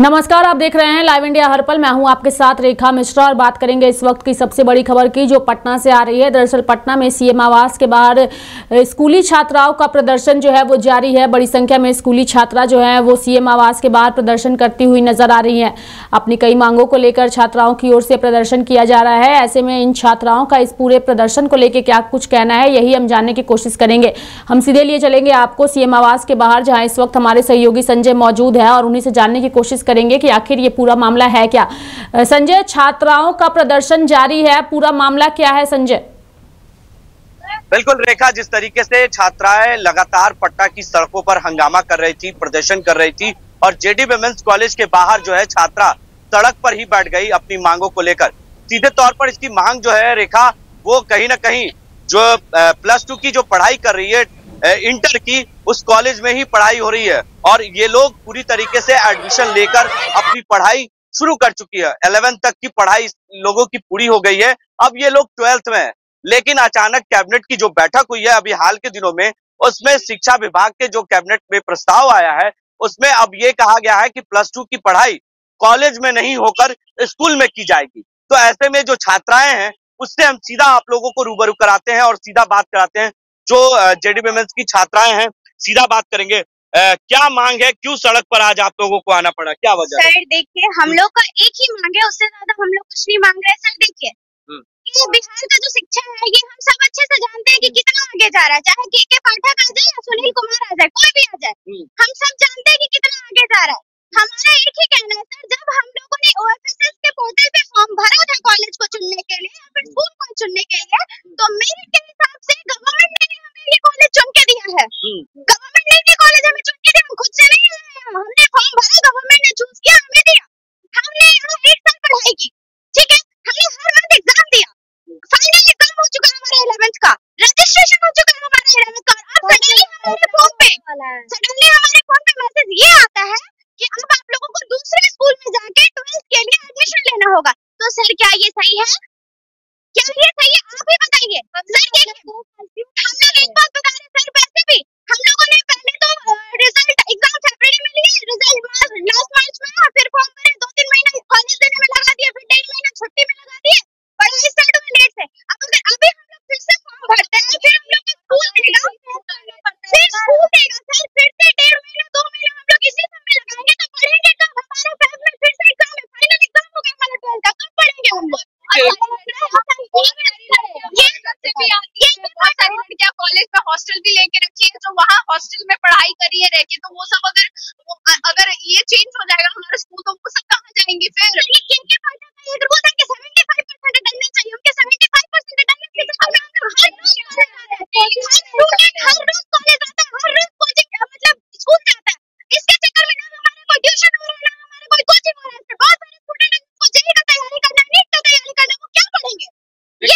नमस्कार, आप देख रहे हैं लाइव इंडिया हर पल। मैं हूं आपके साथ रेखा मिश्रा और बात करेंगे इस वक्त की सबसे बड़ी खबर की जो पटना से आ रही है। दरअसल पटना में सीएम आवास के बाहर स्कूली छात्राओं का प्रदर्शन जो है वो जारी है। बड़ी संख्या में स्कूली छात्रा जो है वो सीएम आवास के बाहर प्रदर्शन करती हुई नजर आ रही है। अपनी कई मांगों को लेकर छात्राओं की ओर से प्रदर्शन किया जा रहा है। ऐसे में इन छात्राओं का इस पूरे प्रदर्शन को लेकर क्या कुछ कहना है, यही हम जानने की कोशिश करेंगे। हम सीधे लिए चलेंगे आपको सीएम आवास के बाहर, जहाँ इस वक्त हमारे सहयोगी संजय मौजूद है और उन्हीं से जानने की कोशिश करेंगे कि आखिर ये पूरा मामला है क्या। संजय, छात्राओं का प्रदर्शन जारी है, पूरा मामला क्या है संजय? बिल्कुल रेखा, जिस तरीके से छात्राएं लगातार पटना की सड़कों पर हंगामा कर रही थी, प्रदर्शन कर रही थी और जेडी वुमेन्स कॉलेज के बाहर जो है छात्रा सड़क पर ही बैठ गई अपनी मांगों को लेकर। सीधे तौर पर इसकी मांग जो है रेखा, वो कहीं ना कहीं जो +2 की जो पढ़ाई कर रही है, इंटर की, उस कॉलेज में ही पढ़ाई हो रही है और ये लोग पूरी तरीके से एडमिशन लेकर अपनी पढ़ाई शुरू कर चुकी है। 11th तक की पढ़ाई लोगों की पूरी हो गई है, अब ये लोग 12th में हैं। लेकिन अचानक कैबिनेट की जो बैठक हुई है अभी हाल के दिनों में, उसमें शिक्षा विभाग के जो कैबिनेट में प्रस्ताव आया है उसमें अब ये कहा गया है कि +2 की पढ़ाई कॉलेज में नहीं होकर स्कूल में की जाएगी। तो ऐसे में जो छात्राएं हैं उससे हम सीधा आप लोगों को रूबरू कराते हैं और सीधा बात कराते हैं जो जेडी वुमेन्स की छात्राएं हैं। सीधा बात करेंगे, क्या मांग है, क्यों सड़क पर आज आप लोगों को आना पड़ा, क्या वजह? सर देखिए, हम लोग का एक ही मांग है, उससे ज्यादा हम लोग कुछ नहीं मांग रहे हैं। सर देखिए, ये बिहार का जो शिक्षा है ये हम सब अच्छे से जानते हैं कि कितना आगे जा रहा है। चाहे केके पाठक आ जाए या सुनील कुमार आ जाए, कोई भी आ जाए, हम सब जानते हैं कि कितना आगे जा रहा है। हमारा एक ही कहना है सर, जब हम लोगों ने OFSS के पोर्टल पे फॉर्म भरा था कॉलेज को चुनने के लिए या फिर स्कूल को चुनने के लिए, तो मेरे के हिसाब से गवर्नमेंट ने हमें ये कॉलेज चुन के दिया है। गवर्नमेंट ने ये कॉलेज हमें चुन के दिया, हम खुद से नहीं आए। हमने फॉर्म भरा, गवर्नमेंट ने चूज किया, हमें दिया। हमने यहाँ 1 साल पढ़ाई की, ठीक है, हमने हर मंथ एग्जाम दिया। फाइनल एग्जाम हो चुका है हमारा 11th का, रजिस्ट्रेशन हो चुका है हमारा 11th का। अब सडनली हमारे फोन पे मैसेज ये आता है कि अब आप लोगों को दूसरे स्कूल में जाके 12th के लिए एडमिशन लेना होगा। तो सर क्या ये सही है? क्या ये सही है? आप ही बताइए सर। हम लोग एक बात बता रहे सर, वैसे भी हम लोगों ने पहले तो रिजल्ट एग्जाम फरवरी में लिए, रिजल्ट लास्ट मार्च में, और फिर फॉर्म भरे, 2-3 महीना कॉलेज देने में लगा दिया, फिर 1.5 महीना छुट्टी में लगा दिए, पढ़ाई स्टार्ट हुई लेट से। अब अगर अभी हम लोग फिर से फॉर्म भरते हैं, फिर हम लोग को स्कूल मिलेगा, फिर स्कूल देगा सर, फिर से 1.5-2 महीना हम लोग इसी सब में लगाएंगे, तो पढ़ेंगे कब? हमारा फैब में फिर से एग्जाम है, फाइनल एग्जाम होगा हमारा 12th का, कब पढ़ेंगे हम लोग? ये बहुत सारी लड़कियां कॉलेज में हॉस्टल भी लेके रखी है, जो वहाँ हॉस्टल में पढ़ाई करी है रह के, तो वो सब अगर ये चेंज हो जाएगा हमारा स्कूल, तो वो सब कहाँ जाएंगे फिर? केके पाठक का एक रूल है कि 75% अटेंडेंस चाहिए उनके, 75% अटेंडेंस। हम लोग हर रोज स्टूडेंट हर रोज कॉलेज जाता है, हर रोज कोचिंग मतलब स्कूल जाता है। इसके चक्कर में ना हमारा कोई ट्यूशन हो रहा है, ना हमारा कोई कोचिंग हो रहा है। बहुत सारे स्टूडेंट को जेई का तैयारी करना, नीट का तैयारी करना, वो क्या पढ़ेंगे? ये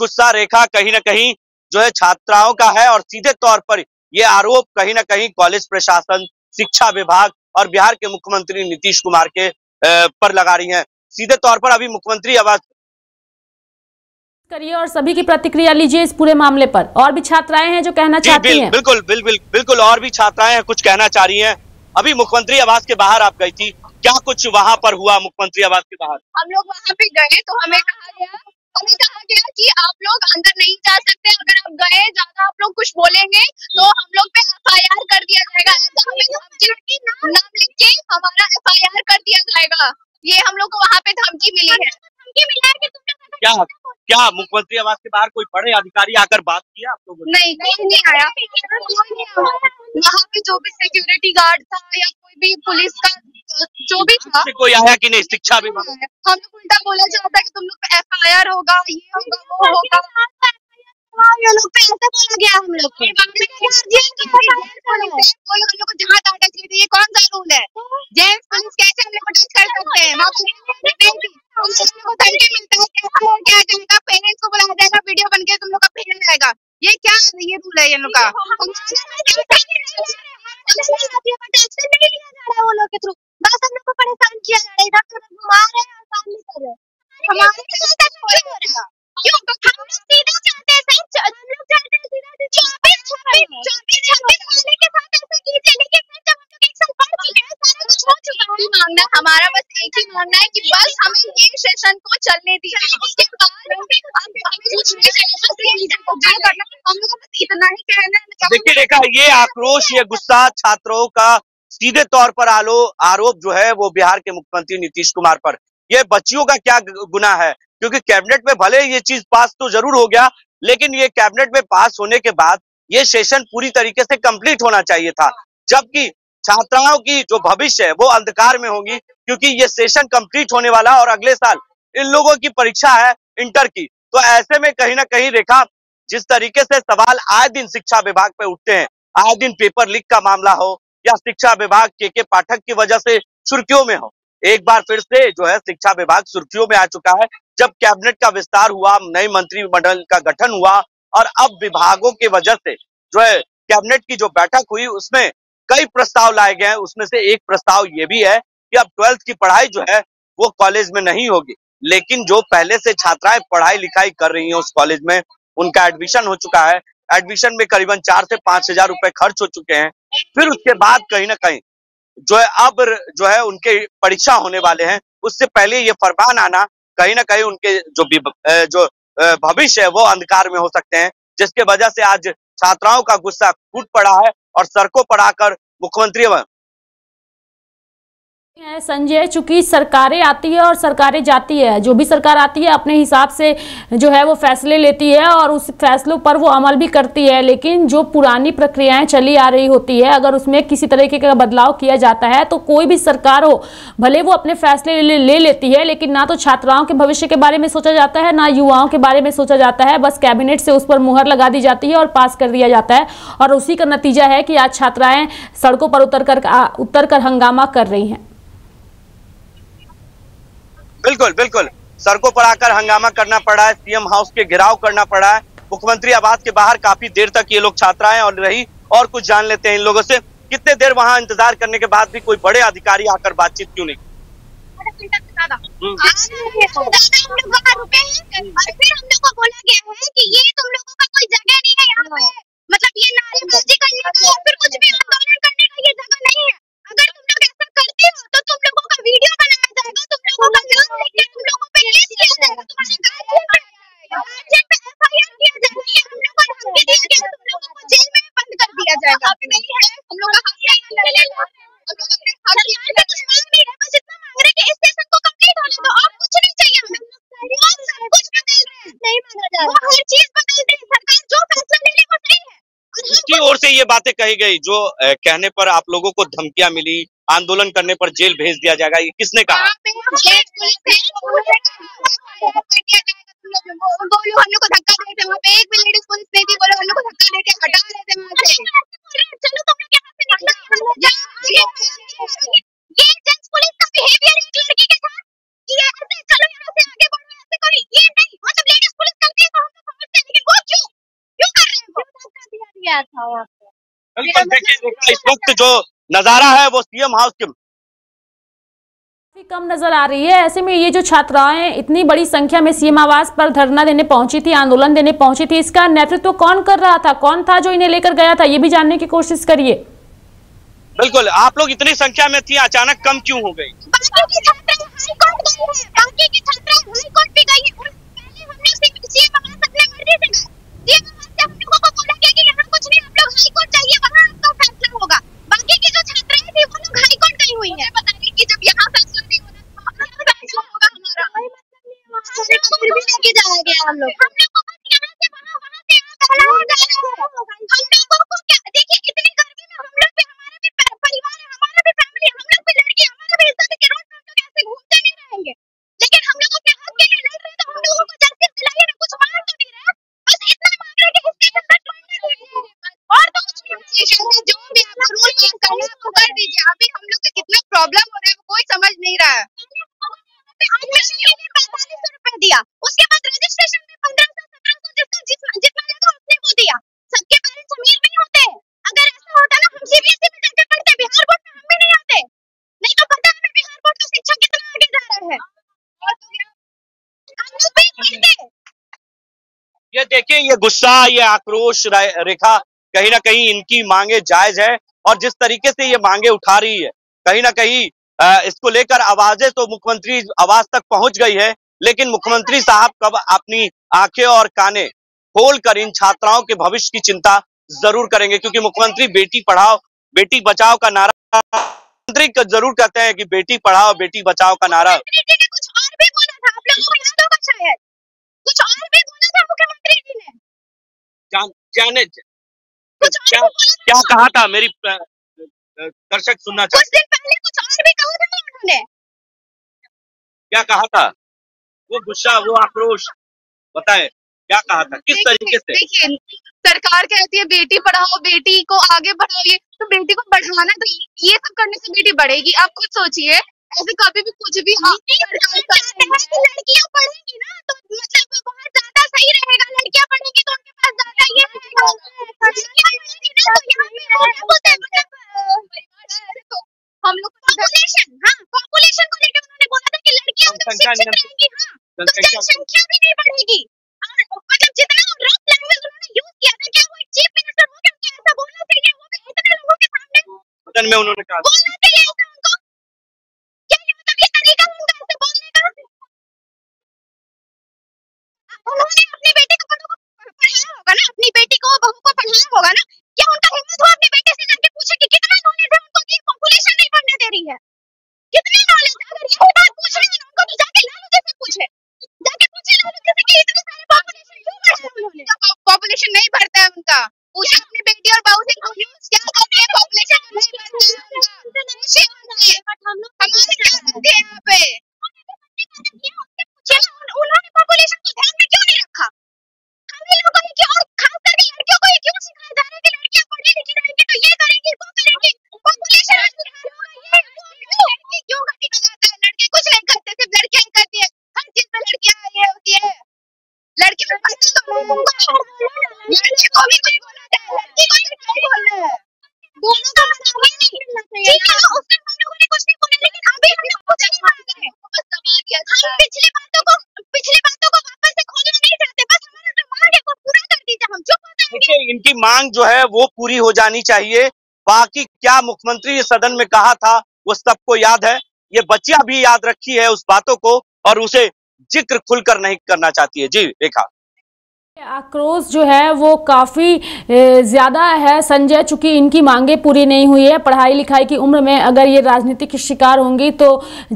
गुस्सा रेखा कहीं ना कहीं जो है छात्राओं का है और सीधे तौर पर ये आरोप कहीं ना कहीं कॉलेज प्रशासन, शिक्षा विभाग और बिहार के मुख्यमंत्री नीतीश कुमार के पर लगा रही हैं। सीधे तौर पर अभी मुख्यमंत्री आवास करिए और सभी की प्रतिक्रिया लीजिए इस पूरे मामले पर। और भी छात्राएं हैं जो कहना चाहती हैं। बिल्कुल और भी छात्राएं हैं, कुछ कहना चाह रही हैं। अभी मुख्यमंत्री आवास के बाहर आप गई थी, क्या कुछ वहाँ पर हुआ मुख्यमंत्री आवास के बाहर? हम लोग वहाँ पे गए तो हमें कहा गया कि आप लोग अंदर नहीं जा सकते, अगर आप गए ज्यादा आप लोग कुछ बोलेंगे तो हम लोग पे FIR कर दिया जाएगा। ऐसा हमें नाम लिख के हमारा FIR कर दिया जाएगा, ये हम लोग को वहाँ पे धमकी मिली है। क्या मुख्यमंत्री आवास के बाहर कोई बड़े अधिकारी आकर बात किया आप लोगों ने? नहीं, कोई नहीं आया। वहाँ पे जो भी सिक्योरिटी गार्ड था या कोई भी पुलिस का जो भी था, कोई आया कि नहीं? शिक्षा विभाग, हम लोग उल्टा बोला जाता है कि तुम लोग FIR होगा, ये होगा, वो होगा, ये लोग पे ऐसा बोला गया। हम लोग को जहाँ डाटा चाहिए, ये कौन सा रूल है? जेंट्स पुलिस कैसे हम लोग को टच कर सकते हैं? वहाँ को धमकी मिलता है, क्या जाएगा, पेरेंट्स को बुलाया जाएगा, वीडियो बन के तुम लोग का पेरेंट आएगा, ये क्या ये रूल है ये लोग का? वो लोग के थ्रू बस हम लोग को परेशान किया जा रहा है, इधर उधर घुमा रहे हैं और काम नहीं कर रहे। हमारे क्यों? हम लोग सीधा चाहते हैं सर, हम लोग चाहते हैं सीधा 24-26 वाले के साथ ऐसा कीजिए, लेकिन जब हम लोग 1 साल पढ़ चुके हैं हमारा बस एक ही मानना है कि बस हमें ये सेशन को चलने दिया, उसके बाद हम लोग बस इतना ही कहना। देखिए रेखा, ये आक्रोश, ये गुस्सा छात्रों का सीधे तौर पर आरोप जो है वो बिहार के मुख्यमंत्री नीतीश कुमार पर। ये बच्चियों का क्या गुना है, क्योंकि कैबिनेट में भले ये चीज पास तो जरूर हो गया, लेकिन ये कैबिनेट में पास होने के बाद ये सेशन पूरी तरीके से कंप्लीट होना चाहिए था, जबकि छात्राओं की जो भविष्य है वो अंधकार में होगी, क्योंकि ये सेशन कंप्लीट होने वाला और अगले साल इन लोगों की परीक्षा है इंटर की। तो ऐसे में कहीं ना कहीं रेखा, जिस तरीके से सवाल आए दिन शिक्षा विभाग पे उठते हैं, आए दिन पेपर लीक का मामला हो या शिक्षा विभाग केके पाठक की वजह से सुर्खियों में हो, एक बार फिर से जो है शिक्षा विभाग सुर्खियों में आ चुका है। जब कैबिनेट का विस्तार हुआ, नए मंत्रिमंडल का गठन हुआ और अब विभागों की वजह से जो है कैबिनेट की जो बैठक हुई उसमें कई प्रस्ताव लाए गए हैं। उसमें से एक प्रस्ताव ये भी है कि अब 12th की पढ़ाई जो है वो कॉलेज में नहीं होगी, लेकिन जो पहले से छात्राएं पढ़ाई लिखाई कर रही हैं उस कॉलेज में उनका एडमिशन हो चुका है। एडमिशन में करीबन 4 से 5 हजार रुपए खर्च हो चुके हैं। फिर उसके बाद कहीं ना कहीं जो है अब जो है उनके परीक्षा होने वाले हैं, उससे पहले ये फरमान आना कहीं ना कहीं उनके जो भविष्य है वो अंधकार में हो सकते हैं, जिसके वजह से आज छात्राओं का गुस्सा फूट पड़ा है और सड़कों पर आकर मुख्यमंत्री संजय, चूंकि सरकारें आती है और सरकारें जाती है, जो भी सरकार आती है अपने हिसाब से जो है वो फैसले लेती है और उस फैसलों पर वो अमल भी करती है, लेकिन जो पुरानी प्रक्रियाएं चली आ रही होती है अगर उसमें किसी तरीके का बदलाव किया जाता है तो कोई भी सरकार हो भले वो अपने फैसले ले लेती है, लेकिन ना तो छात्राओं के भविष्य के बारे में सोचा जाता है, ना युवाओं के बारे में सोचा जाता है। बस कैबिनेट से उस पर मुहर लगा दी जाती है और पास कर दिया जाता है, और उसी का नतीजा है कि आज छात्राएं सड़कों पर उतर कर हंगामा कर रही हैं। बिल्कुल बिल्कुल, सड़कों पर आकर हंगामा करना पड़ा है, सीएम हाउस के घेराव करना पड़ा है, मुख्यमंत्री आवास के बाहर काफी देर तक ये लोग छात्राएं और रही। और कुछ जान लेते हैं इन लोगों से, कितने देर वहां इंतजार करने के बाद भी कोई बड़े अधिकारी आकर बातचीत क्यों नहीं। इसकी ओर से ये बातें कही गई, जो कहने पर आप लोगों को धमकियां मिली, आंदोलन करने पर जेल भेज दिया जाएगा, ये किसने कहा? इस वक्त जो नजारा है वो सीएम हाउस के कम नजर आ रही है। ऐसे में ये जो छात्राएं इतनी बड़ी संख्या में सीएम आवास पर धरना देने पहुंची थी, आंदोलन देने पहुंची थी, इसका नेतृत्व कौन कर रहा था, कौन था जो इन्हें लेकर गया था, ये भी जानने की कोशिश करिए। बिल्कुल, आप लोग इतनी संख्या में थी, अचानक कम क्यों हो गई? ये देखिए, ये गुस्सा, ये आक्रोश रेखा, कहीं ना कहीं इनकी मांगे जायज है और जिस तरीके से ये मांगे उठा रही है कहीं ना कहीं इसको लेकर आवाजें तो मुख्यमंत्री आवाज तक पहुंच गई है, लेकिन मुख्यमंत्री साहब कब अपनी आंखें और काने खोलकर इन छात्राओं के भविष्य की चिंता जरूर करेंगे, क्योंकि मुख्यमंत्री बेटी पढ़ाओ बेटी बचाओ का नारा मुख्यमंत्री जरूर कहते हैं कि बेटी पढ़ाओ बेटी बचाओ का नारा। क्या कहा था मेरी दर्शक सुनना चाहते हैं, क्या कहा था? वो गुस्सा वो आक्रोश बताए, क्या कहा था, किस तरीके से? देखिए सरकार कहती है बेटी पढ़ाओ बेटी को आगे बढ़ाओ, ये तो बेटी को बढ़ाना, तो ये सब करने से बेटी बढ़ेगी। आप खुद सोचिए ऐसे कभी भी कुछ भी लड़कियां पढ़ेंगी ना तो मतलब बहुत ज्यादा सही रहेगा, लड़कियां पढ़ेंगी तो उनके पास ज्यादा ये हम लोग पॉपुलेशन को लेकर उन्होंने बोला था कि लड़कियां जनसंख्या भी नहीं बढ़ेगी, और मतलब जितना रफ लैंग्वेज उन्होंने यूज किया था, क्या वो चीफ मिनिस्टर हो के उनको ऐसा बोलना चाहिए? वो तो इतने लोगों के सामने सदन में उन्होंने कहा बोलना चाहिए ऐसा उनको, क्या ये मतलब ये तरीका उनका ऐसे बोलने का? उन्होंने अपनी बेटी को पढ़ाया होगा ना, अपनी बेटी को बहू को पढ़ाया होगा ना, क्या उनका हिम्मत हुआ अपने बेटे से जाके पूछे कि कितना नॉलेज है उनको कि पॉपुलेशन नहीं बढ़ने दे रही है, कितना नॉलेज? अगर ये बात पूछ रही है उनको तो जाके लालू जी से पूछे, जाके पूछे लालू जी से कि इतने सारे पॉपुलेशन क्यों बढ़ा है, उन्होंने पॉपुलेशन नहीं बढ़ता है उनका, पूछे अपनी बेटी और बहू से क्या करते हैं पॉपुलेशन नहीं बढ़ता, हम लोग हमारे क्या करते हैं यहाँ पे? उन्होंने पॉपुलेशन को ध्यान में क्यों नहीं रखा? हमें लोगों ने और खास करके लड़कियों को क्यों सिखाया जा रहा है कि लड़कियां पढ़ी लिखी रहेंगी तो ये करेंगी वो करेंगी? पॉपुलेशन क्यों घटी जाता है? लड़के कुछ नहीं करते, सिर्फ लड़कियां ही करती है, हर चीज में लड़कियां ये होती है, लड़की में लड़की को भी कुछ बोला जाए, लड़की को भी कुछ बोलना है, दोनों का मतलब नहीं मिलना चाहिए। ठीक है उसने हम लोगों ने कुछ नहीं बोला, लेकिन अभी हम लोग कुछ नहीं मानते हैं, बस दबा दिया। हम पिछली बातों को वापस से खोलना नहीं चाहते, बस हमारा जो मांग है वो पूरा कर दीजिए, हम चुप हो जाएंगे। इनकी मांग जो है वो पूरी हो जानी चाहिए, बाकी क्या मुख्यमंत्री सदन में कहा था वो सबको याद है, ये बच्चियां भी याद रखी है उस बातों को और उसे जिक्र खुलकर नहीं करना चाहती है। जी रेखा, आक्रोश जो है वो काफ़ी ज़्यादा है संजय, चूँकि इनकी मांगें पूरी नहीं हुई है, पढ़ाई लिखाई की उम्र में अगर ये राजनीति की शिकार होंगी तो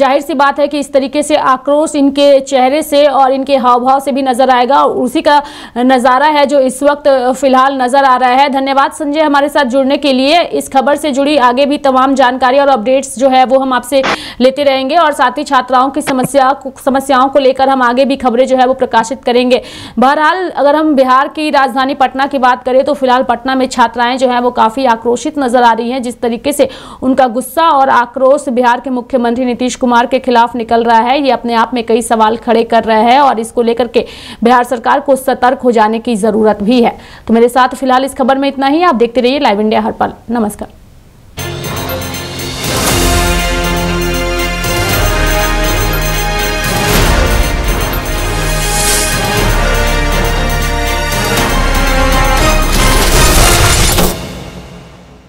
जाहिर सी बात है कि इस तरीके से आक्रोश इनके चेहरे से और इनके हाव भाव से भी नज़र आएगा, और उसी का नज़ारा है जो इस वक्त फ़िलहाल नज़र आ रहा है। धन्यवाद संजय हमारे साथ जुड़ने के लिए, इस खबर से जुड़ी आगे भी तमाम जानकारी और अपडेट्स जो है वो हम आपसे लेते रहेंगे, और साथ ही छात्राओं की समस्याओं को लेकर हम आगे भी खबरें जो है वो प्रकाशित करेंगे। बहरहाल अगर हम बिहार की राजधानी पटना की बात करें तो फिलहाल पटना में छात्राएं जो हैं वो काफ़ी आक्रोशित नजर आ रही हैं, जिस तरीके से उनका गुस्सा और आक्रोश बिहार के मुख्यमंत्री नीतीश कुमार के खिलाफ निकल रहा है, ये अपने आप में कई सवाल खड़े कर रहा है, और इसको लेकर के बिहार सरकार को सतर्क हो जाने की ज़रूरत भी है। तो मेरे साथ फिलहाल इस खबर में इतना ही, आप देखते रहिए लाइव इंडिया हर पल। नमस्कार।